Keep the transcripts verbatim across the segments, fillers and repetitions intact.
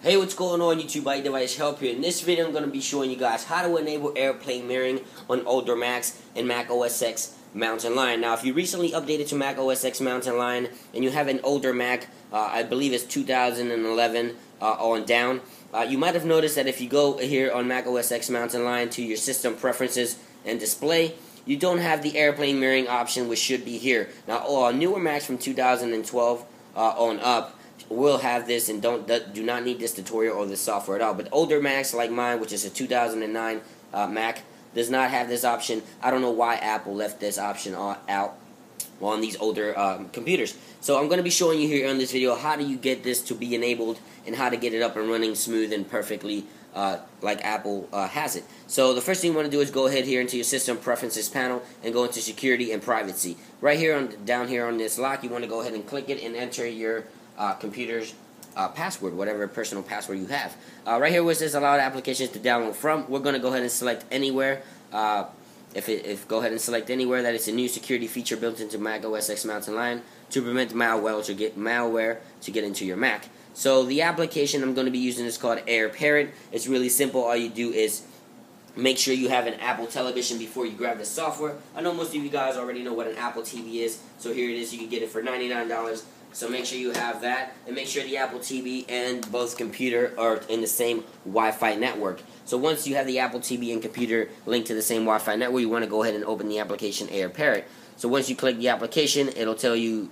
Hey, what's going on, YouTube iDevice Help here. In this video, I'm going to be showing you guys how to enable AirPlay mirroring on older Macs and Mac O S X Mountain Lion. Now, if you recently updated to Mac O S X Mountain Lion and you have an older Mac, uh, I believe it's two thousand eleven uh, on down, uh, you might have noticed that if you go here on Mac O S X Mountain Lion to your System Preferences and Display, you don't have the AirPlay mirroring option, which should be here. Now, all newer Macs from two thousand twelve uh, on up will have this and don't do not need this tutorial or this software at all. But older Macs like mine, which is a two thousand nine uh, Mac, does not have this option. I don't know why Apple left this option out on these older um, computers. So I'm going to be showing you here on this video how do you get this to be enabled and how to get it up and running smooth and perfectly uh, like Apple uh, has it. So the first thing you want to do is go ahead here into your System Preferences panel and go into Security and Privacy. Right here on down here on this lock, you want to go ahead and click it and enter your Uh, computer's uh, password, whatever personal password you have. Uh, right here where it says allow applications to download from, we're going to go ahead and select anywhere. Uh, if, it, if Go ahead and select anywhere. That is a new security feature built into Mac O S X Mountain Lion to prevent malware to get malware to get into your Mac. So the application I'm going to be using is called AirParrot. It's really simple. All you do is make sure you have an Apple Television before you grab this software. I know most of you guys already know what an Apple T V is, so here it is. You can get it for ninety-nine dollars. So make sure you have that, and make sure the Apple T V and both computer are in the same Wi-Fi network. So once you have the Apple T V and computer linked to the same Wi-Fi network, you want to go ahead and open the application AirParrot. So once you click the application, it'll tell you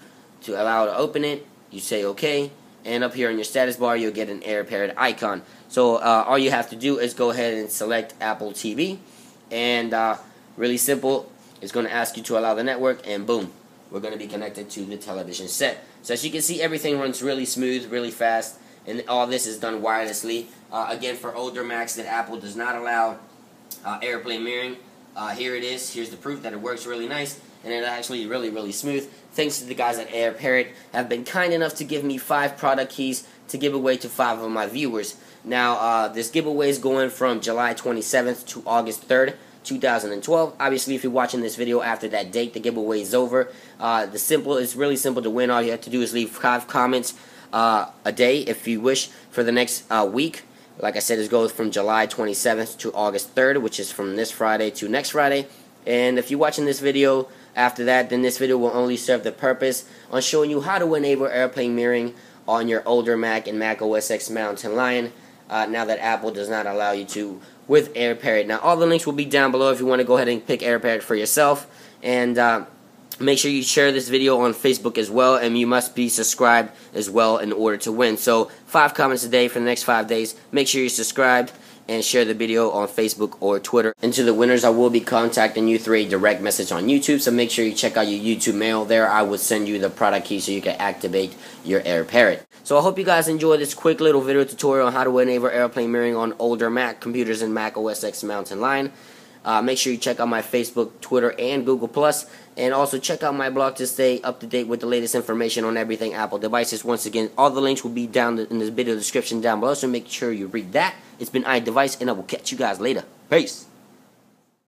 to allow it to open it. You say OK, and up here on your status bar, you'll get an AirParrot icon. So uh, all you have to do is go ahead and select Apple T V, and uh, really simple, it's going to ask you to allow the network, and boom. We're going to be connected to the television set. So as you can see, everything runs really smooth, really fast, and all this is done wirelessly. Uh, again, for older Macs that Apple does not allow uh, AirPlay mirroring, uh, here it is. Here's the proof that it works really nice, and it's actually really, really smooth. Thanks to the guys at AirParrot have been kind enough to give me five product keys to give away to five of my viewers. Now, uh, this giveaway is going from July twenty-seventh to August third, two thousand twelve. Obviously, if you're watching this video after that date, the giveaway is over. Uh, the simple it's really simple to win. All you have to do is leave five comments uh, a day if you wish for the next uh, week. Like I said, it goes from July twenty-seventh to August third, which is from this Friday to next Friday. And if you're watching this video after that, then this video will only serve the purpose on showing you how to enable AirPlay mirroring on your older Mac and Mac O S X Mountain Lion. Uh, now that Apple does not allow you to with AirParrot. Now, all the links will be down below if you want to go ahead and pick AirParrot for yourself. And uh, make sure you share this video on Facebook as well. And you must be subscribed as well in order to win. So, five comments a day for the next five days. Make sure you're subscribed and share the video on Facebook or Twitter. And to the winners, I will be contacting you through a direct message on YouTube. So, make sure you check out your YouTube mail there. I will send you the product key so you can activate your AirParrot. So I hope you guys enjoyed this quick little video tutorial on how to enable AirPlay mirroring on older Mac computers and Mac O S X Mountain Lion. Uh, make sure you check out my Facebook, Twitter, and Google plus. And also check out my blog to stay up to date with the latest information on everything Apple devices. Once again, all the links will be down in the video description down below, so make sure you read that. It's been iDevice, and I will catch you guys later. Peace.